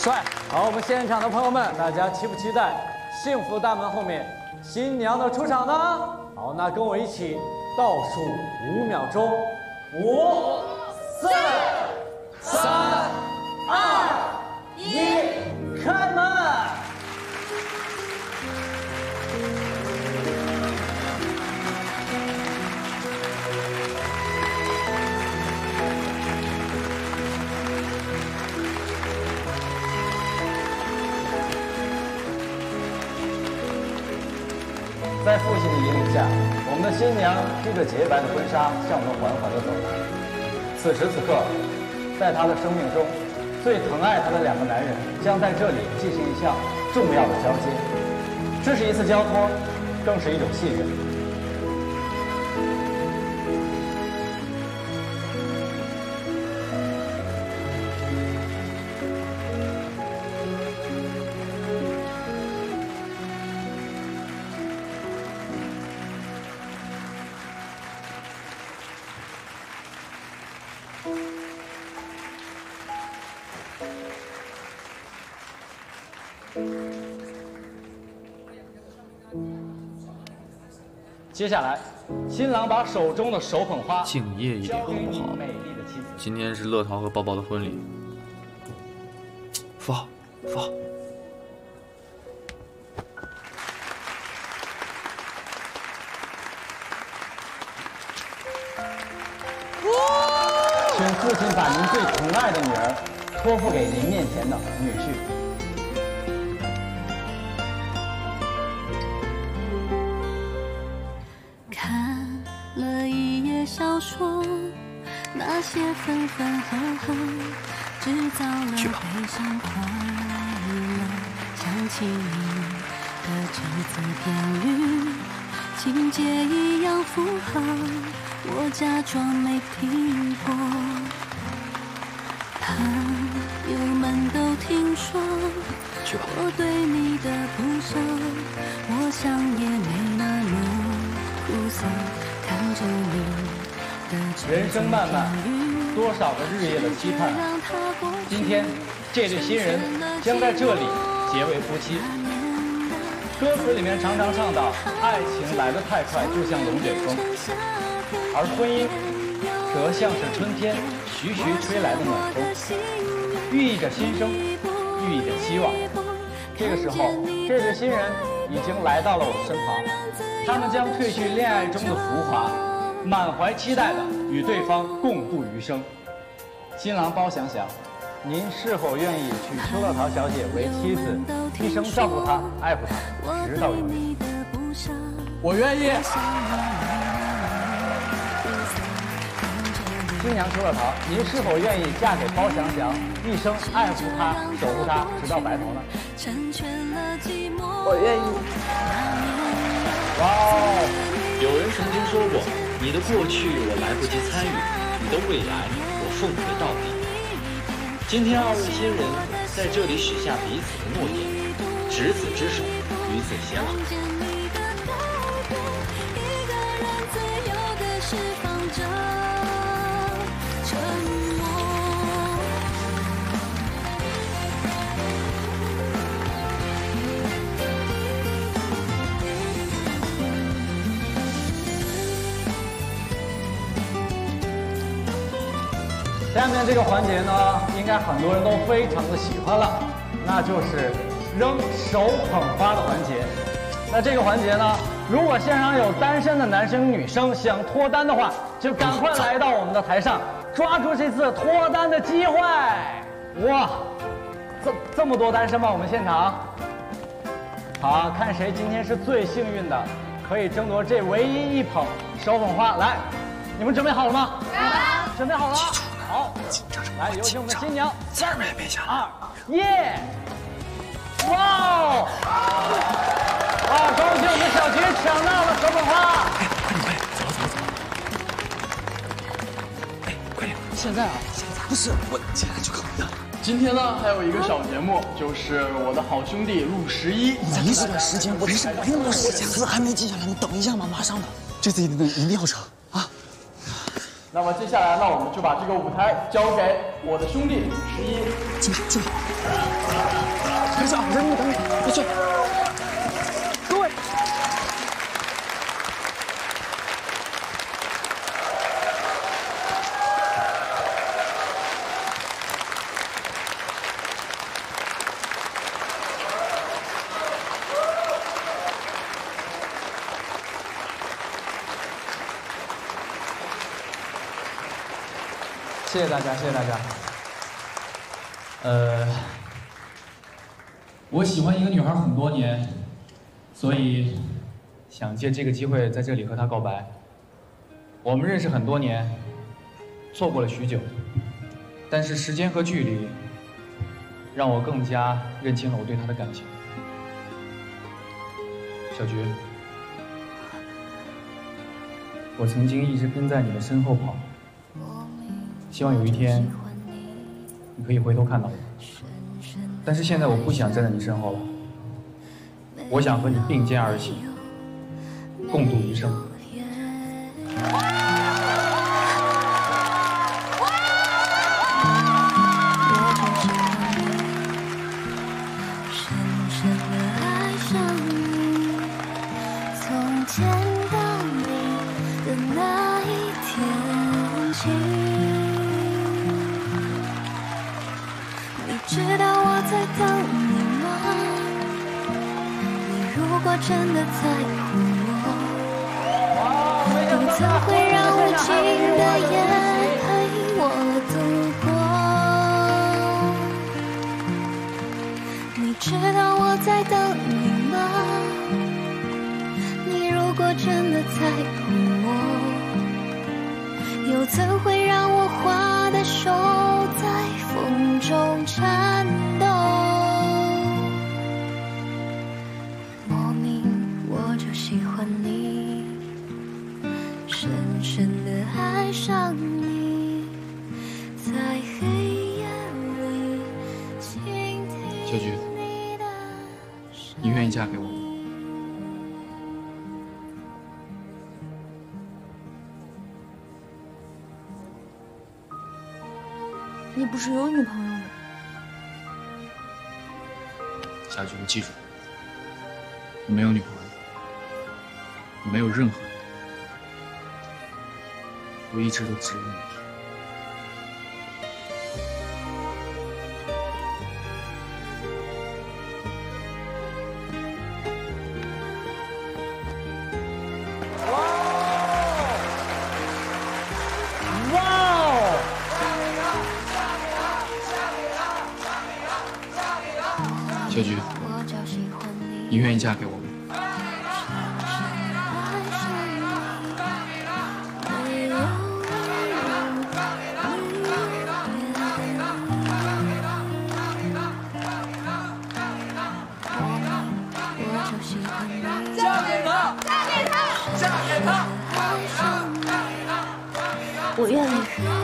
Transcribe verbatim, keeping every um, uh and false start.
帅！好，我们现场的朋友们，大家期不期待幸福大门后面新娘的出场呢？好，那跟我一起倒数五秒钟，五、四、三、二、一，开门！ 在父亲的引领下，我们的新娘披着洁白的婚纱向我们缓缓地走来。此时此刻，在她的生命中，最疼爱她的两个男人将在这里进行一项重要的交接。这是一次交托，更是一种信任。接下来，新郎把手中的手捧花敬业一点好不好？今天是乐淘和宝宝的婚礼，扶好，扶好。请父亲把您最疼爱的女儿托付给您面前的女婿。 小说那些分分合合，制造了悲伤快乐。想起你的只字片语，情节一样符合，我假装没听过。朋友们都听说我对你的不舍，我想也没那么苦涩，看着你。 人生漫漫，多少个日夜的期盼。今天，这对新人将在这里结为夫妻。歌词里面常常唱到“爱情来得太快，就像龙卷风”，而婚姻则像是春天徐徐吹来的暖风，寓意着新生，寓意着希望。这个时候，这对新人已经来到了我身旁，他们将褪去恋爱中的浮华。 满怀期待的与对方共度余生。新郎包翔翔，您是否愿意娶邱乐桃小姐为妻子，一生照顾她、爱护她，直到永远？我愿意。新娘邱乐桃，您是否愿意嫁给包翔翔，一生爱护她、守护她，直到白头呢？我愿意。哇哦！有人曾经说过。 你的过去我来不及参与，你的未来我奉陪到底。今天二位新人在这里许下彼此的诺言，执子之手，与子偕老。下面这个环节呢，应该很多人都非常的喜欢了，那就是扔手捧花的环节。那这个环节呢，如果现场有单身的男生女生想脱单的话，就赶快来到我们的台上，抓住这次脱单的机会。哇，这这么多单身吗？我们现场，好啊，看谁今天是最幸运的，可以争夺这唯一一捧手捧花。来，你们准备好了吗？准备好了。 好，来有请我们的新娘，三二一，哇哦！啊，恭喜我们小菊抢到了手捧花！哎，快点快点，走走走！哎，快点！现在啊，现在不是我，现在就可以了。今天呢，还有一个小节目，就是我的好兄弟陆十一。你这段时间，我是我听不到时间，可是还没记下来，你等一下嘛，马上的。这次一定一定要成啊！那么接下来呢，我们就把这个舞台交给我的兄弟十一。进去，进去。等一下，我在那边等你，别去。各位，谢谢大家，谢谢大家。呃。 我喜欢一个女孩很多年，所以想借这个机会在这里和她告白。我们认识很多年，错过了许久，但是时间和距离让我更加认清了我对她的感情。小菊，我曾经一直跟在你的身后跑，希望有一天你可以回头看到我。 但是现在我不想站在你身后了，我想和你并肩而行，共度余生。记住，我没有女朋友，我没有任何人，我一直都只有你。哇哦！哇哦！ 小菊，你愿意嫁给我吗？嫁给他！嫁给他！嫁给他！我愿意。